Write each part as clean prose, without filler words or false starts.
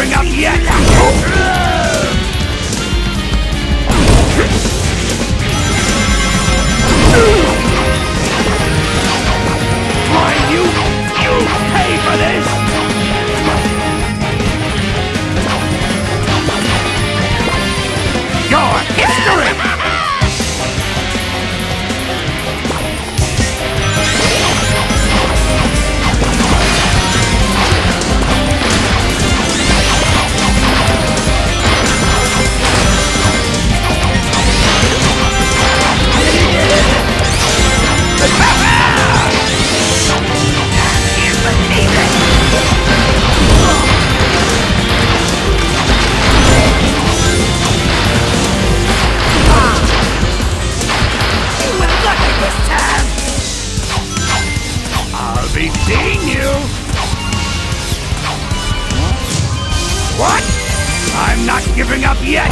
giving up yet! Why, you pay for this! Your history! What? I'm not giving up yet!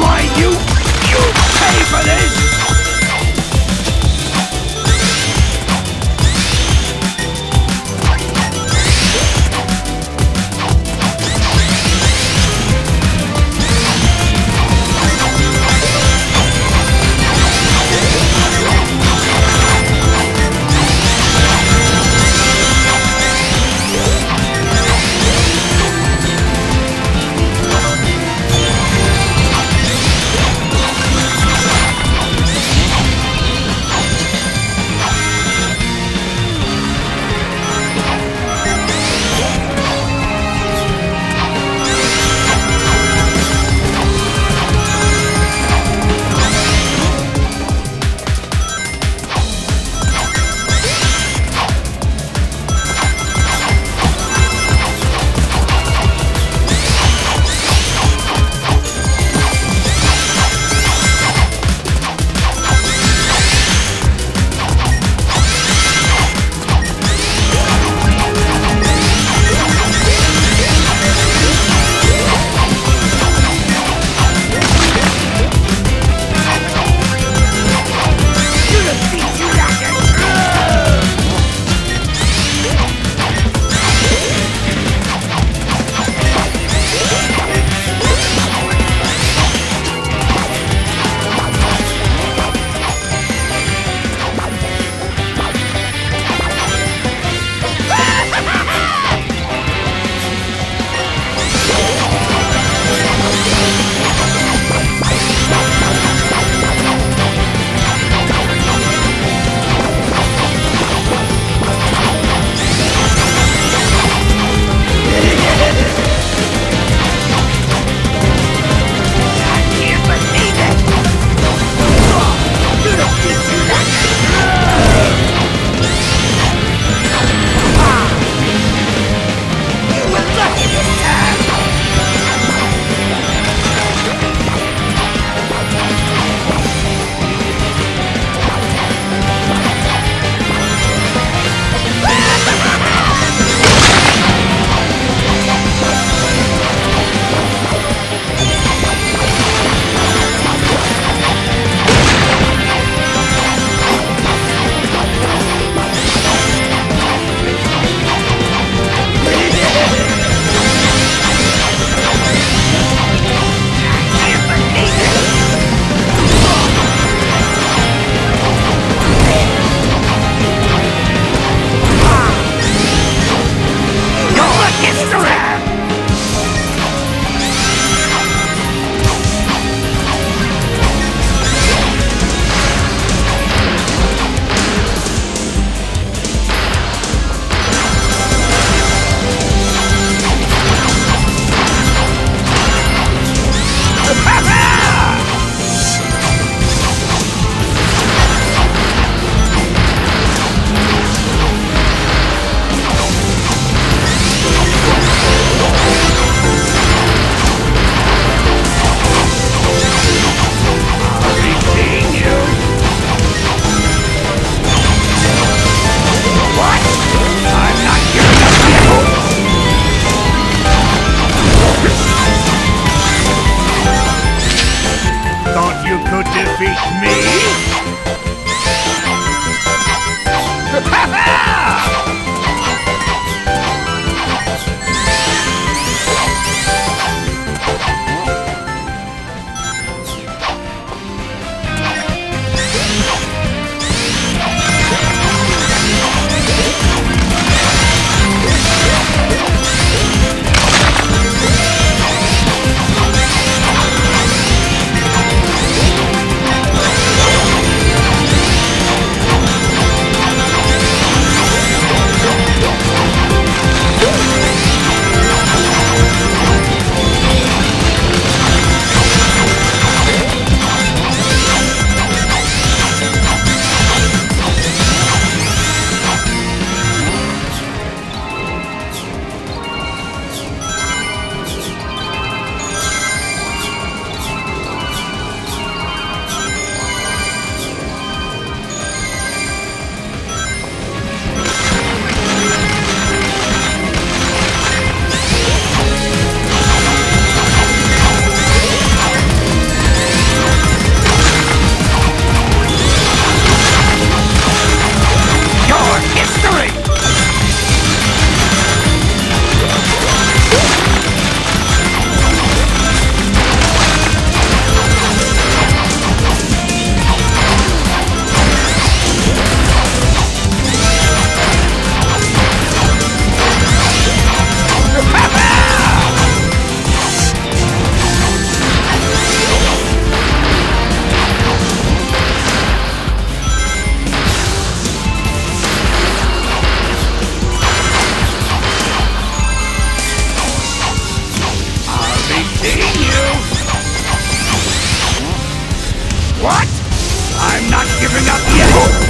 Why, you pay for this! kidding you! What? I'm not giving up yet!